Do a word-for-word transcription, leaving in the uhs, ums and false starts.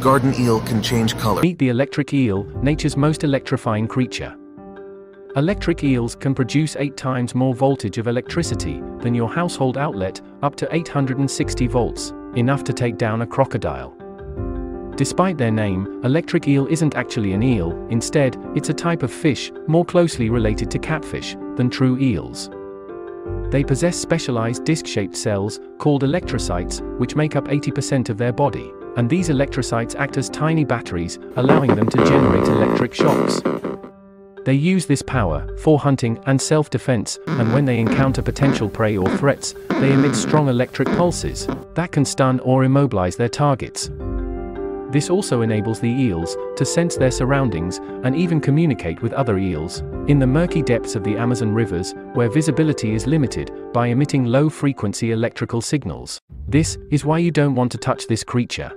Garden eel can change color. Meet the electric eel, nature's most electrifying creature. Electric eels can produce eight times more voltage of electricity than your household outlet, up to eight hundred sixty volts, enough to take down a crocodile. Despite their name, electric eel isn't actually an eel. Instead, it's a type of fish, more closely related to catfish than true eels. They possess specialized disc-shaped cells, called electrocytes, which make up eighty percent of their body, and these electrocytes act as tiny batteries, allowing them to generate electric shocks. They use this power for hunting and self-defense, and when they encounter potential prey or threats, they emit strong electric pulses that can stun or immobilize their targets. This also enables the eels to sense their surroundings and even communicate with other eels. In the murky depths of the Amazon rivers, where visibility is limited, by emitting low-frequency electrical signals. This is why you don't want to touch this creature.